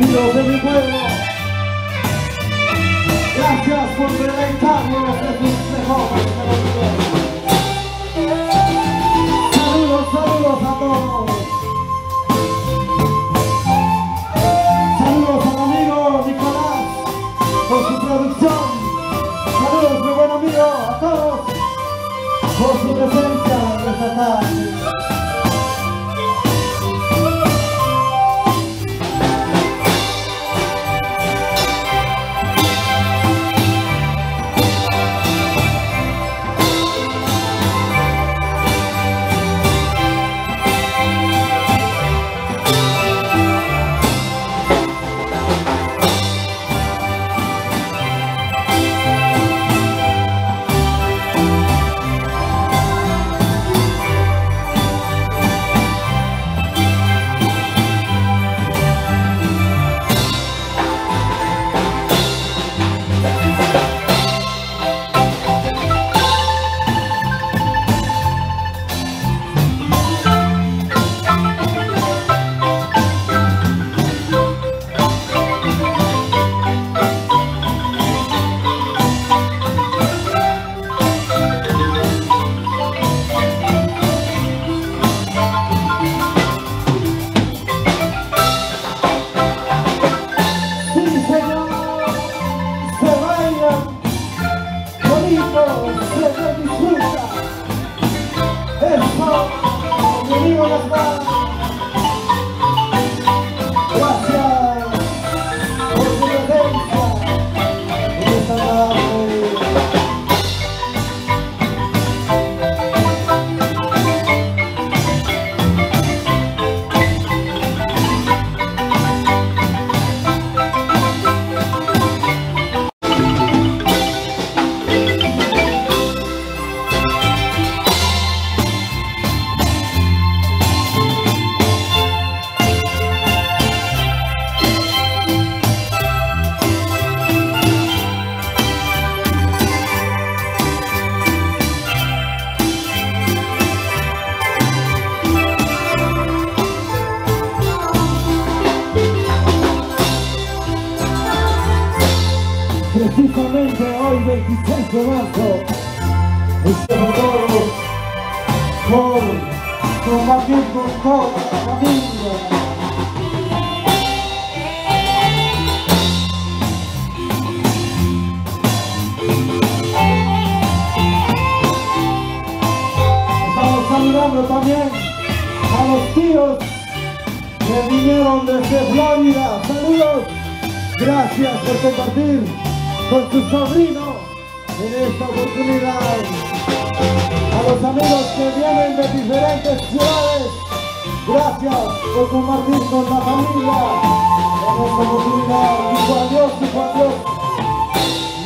amigos de mi pueblo. Gracias por deleitarnos de sus mejores melodías. Saludos, saludos a todos. Saludos a mi amigo Nicolás por su producción. Saludos, mi buen amigo, a todos por su presencia en esta tarde. Precisamente hoy, 26 de marzo, estamos todos por combatir con toda la familia. Estamos saludando también a los tíos que vinieron desde Florida. Saludos, gracias por compartir con tus sobrinos en esta oportunidad. A los amigos que vienen de diferentes ciudades, gracias por compartir con la familia en esta oportunidad. Hijo a Dios,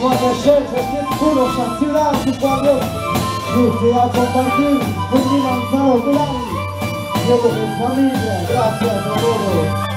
no deseches ni puro esta ciudad, hijo a Dios. Luce a compartir con mi lanzado plan y con mi familia. Gracias a todos.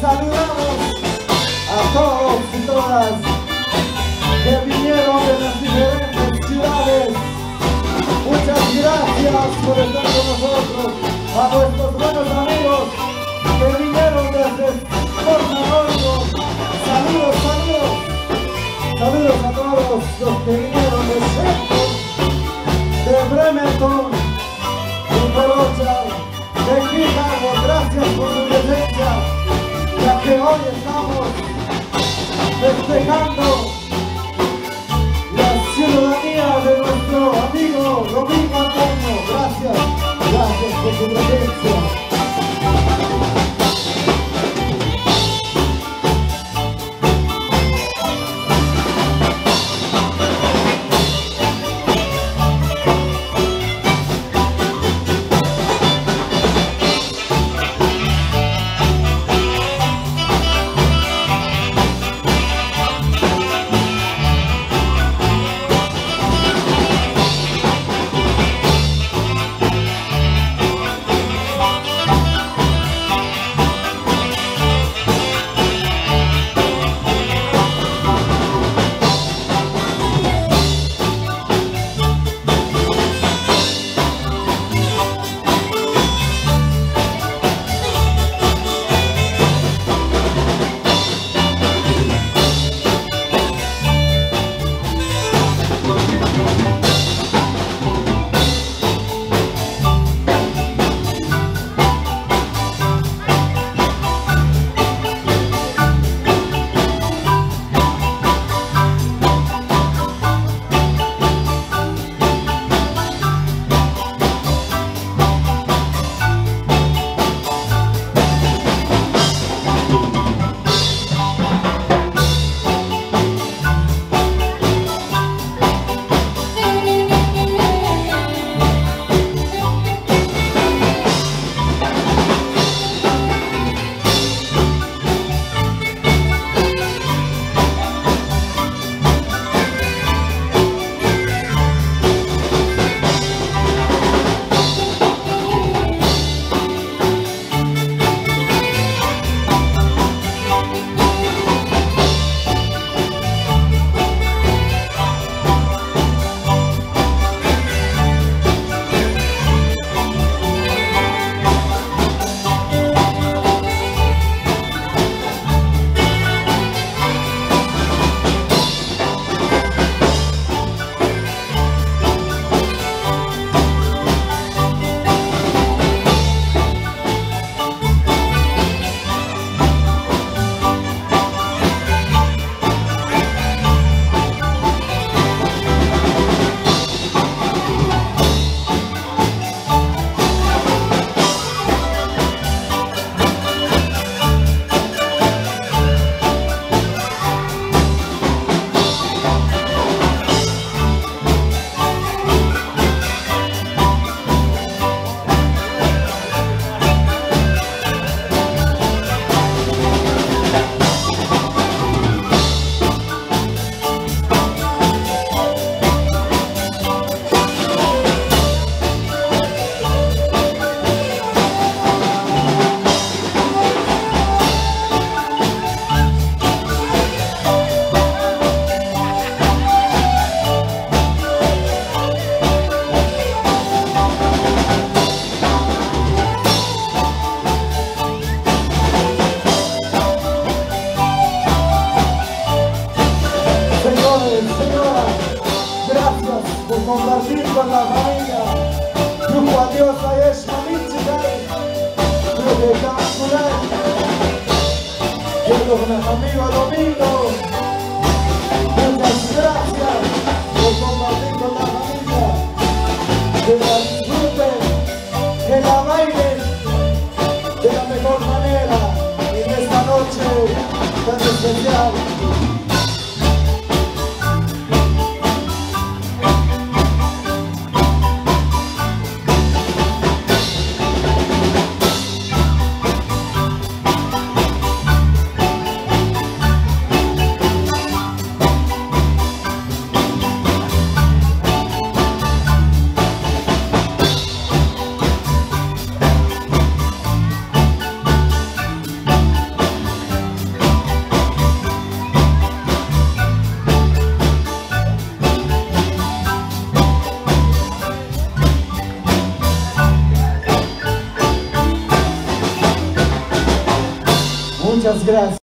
saludamos a todos y todas que vinieron de las diferentes ciudades. Muchas gracias por estar con nosotros, a nuestros buenos amigos que vinieron desde Portamongo. Saludos, saludos, saludos a todos los que vinieron de Seattle, de Bremerton, de Colocha, de Chicago. Gracias por su presencia, ya que hoy estamos festejando la ciudadanía de nuestro amigo Romín Antonio. Gracias, gracias por su presencia. Muchas gracias.